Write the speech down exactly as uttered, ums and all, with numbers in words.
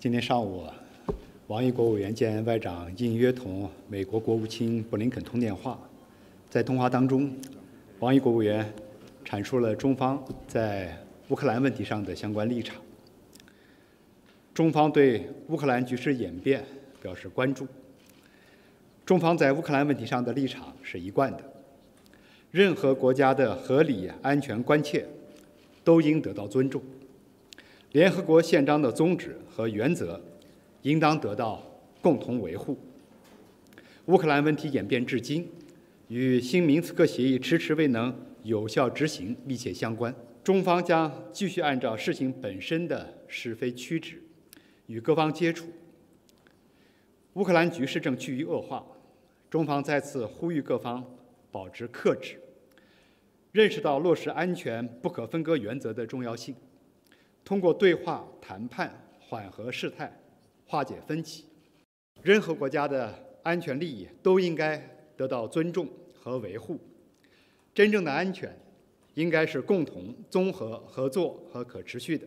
今天上午，王毅国务委员兼外长应约同美国国务卿布林肯通电话。在通话当中，王毅国务委员阐述了中方在乌克兰问题上的相关立场。中方对乌克兰局势演变表示关注。中方在乌克兰问题上的立场是一贯的，任何国家的合理安全关切都应得到尊重。 联合国宪章的宗旨和原则应当得到共同维护。乌克兰问题演变至今，与新明斯克协议迟迟未能有效执行密切相关。中方将继续按照事情本身的是非曲直，与各方接触。乌克兰局势正趋于恶化，中方再次呼吁各方保持克制，认识到落实安全不可分割原则的重要性。 通过对话、谈判缓和事态，化解分歧。任何国家的安全利益都应该得到尊重和维护。真正的安全应该是共同、综合、合作和可持续的。